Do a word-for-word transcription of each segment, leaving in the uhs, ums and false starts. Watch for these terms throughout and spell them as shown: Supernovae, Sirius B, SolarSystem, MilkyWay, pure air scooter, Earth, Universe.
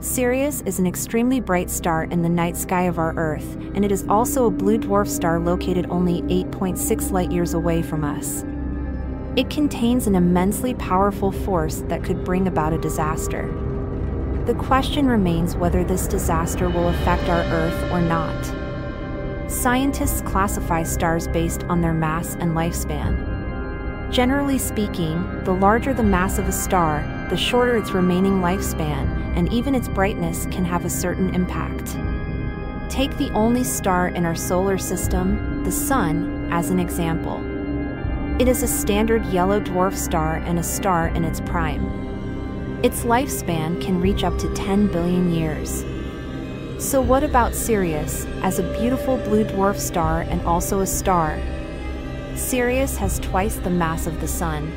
Sirius is an extremely bright star in the night sky of our Earth, and it is also a blue dwarf star located only eight point six light-years away from us. It contains an immensely powerful force that could bring about a disaster. The question remains whether this disaster will affect our Earth or not. Scientists classify stars based on their mass and lifespan. Generally speaking, the larger the mass of a star, the shorter its remaining lifespan, and even its brightness can have a certain impact. Take the only star in our solar system, the Sun, as an example. It is a standard yellow dwarf star and a star in its prime. Its lifespan can reach up to ten billion years. So what about Sirius, as a beautiful blue dwarf star and also a star? Sirius has twice the mass of the Sun.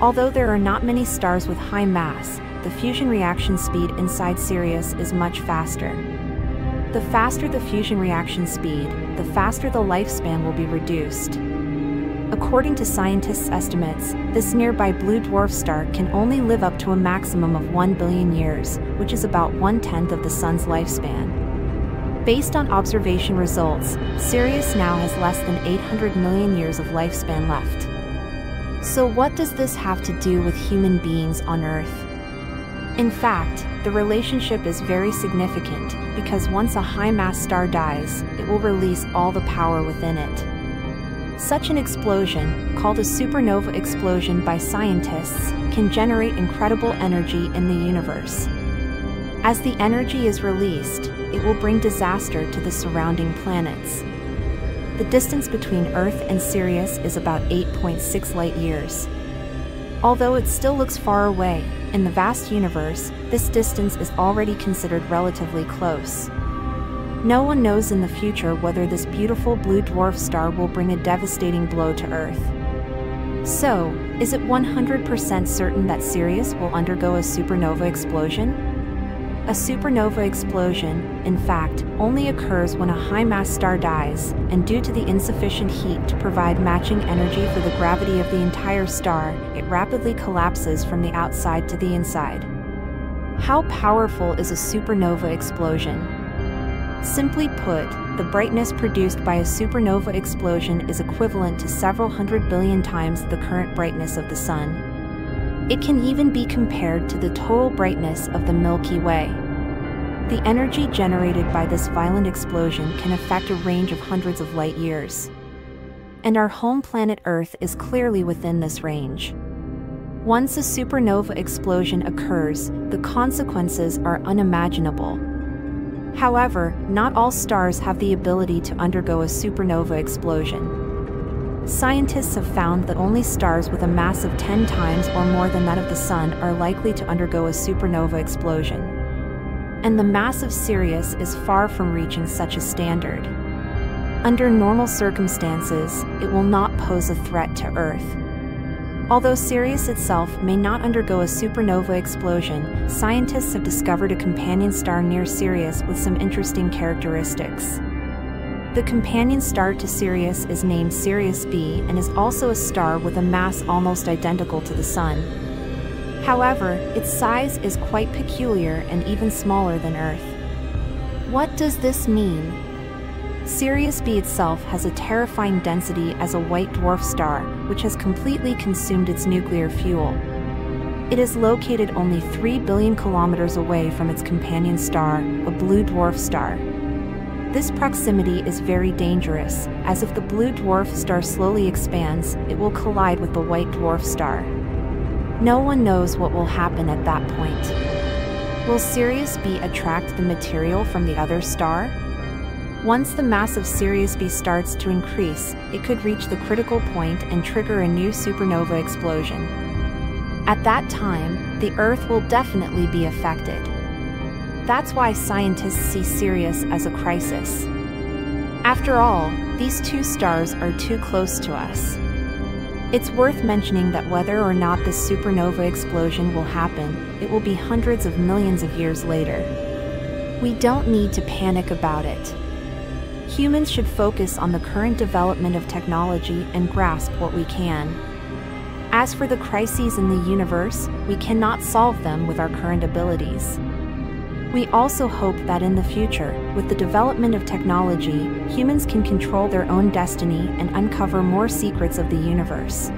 Although there are not many stars with high mass, the fusion reaction speed inside Sirius is much faster. The faster the fusion reaction speed, the faster the lifespan will be reduced. According to scientists' estimates, this nearby blue dwarf star can only live up to a maximum of one billion years, which is about one-tenth of the Sun's lifespan. Based on observation results, Sirius now has less than eight hundred million years of lifespan left. So what does this have to do with human beings on Earth? In fact, the relationship is very significant, because once a high-mass star dies, it will release all the power within it. Such an explosion, called a supernova explosion by scientists, can generate incredible energy in the universe. As the energy is released, it will bring disaster to the surrounding planets. The distance between Earth and Sirius is about eight point six light-years. Although it still looks far away, in the vast universe, this distance is already considered relatively close. No one knows in the future whether this beautiful blue dwarf star will bring a devastating blow to Earth. So, is it one hundred percent certain that Sirius will undergo a supernova explosion? A supernova explosion, in fact, only occurs when a high-mass star dies, and due to the insufficient heat to provide matching energy for the gravity of the entire star, it rapidly collapses from the outside to the inside. How powerful is a supernova explosion? Simply put, the brightness produced by a supernova explosion is equivalent to several hundred billion times the current brightness of the Sun. It can even be compared to the total brightness of the Milky Way. The energy generated by this violent explosion can affect a range of hundreds of light years. And our home planet Earth is clearly within this range. Once a supernova explosion occurs, the consequences are unimaginable. However, not all stars have the ability to undergo a supernova explosion. Scientists have found that only stars with a mass of ten times or more than that of the Sun are likely to undergo a supernova explosion. And the mass of Sirius is far from reaching such a standard. Under normal circumstances, it will not pose a threat to Earth. Although Sirius itself may not undergo a supernova explosion, scientists have discovered a companion star near Sirius with some interesting characteristics. The companion star to Sirius is named Sirius B and is also a star with a mass almost identical to the Sun. However, its size is quite peculiar and even smaller than Earth. What does this mean? Sirius B itself has a terrifying density as a white dwarf star, which has completely consumed its nuclear fuel. It is located only three billion kilometers away from its companion star, a blue dwarf star. This proximity is very dangerous, as if the blue dwarf star slowly expands, it will collide with the white dwarf star. No one knows what will happen at that point. Will Sirius B attract the material from the other star? Once the mass of Sirius B starts to increase, it could reach the critical point and trigger a new supernova explosion. At that time, the Earth will definitely be affected. That's why scientists see Sirius as a crisis. After all, these two stars are too close to us. It's worth mentioning that whether or not this supernova explosion will happen, it will be hundreds of millions of years later. We don't need to panic about it. Humans should focus on the current development of technology and grasp what we can. As for the crises in the universe, we cannot solve them with our current abilities. We also hope that in the future, with the development of technology, humans can control their own destiny and uncover more secrets of the universe.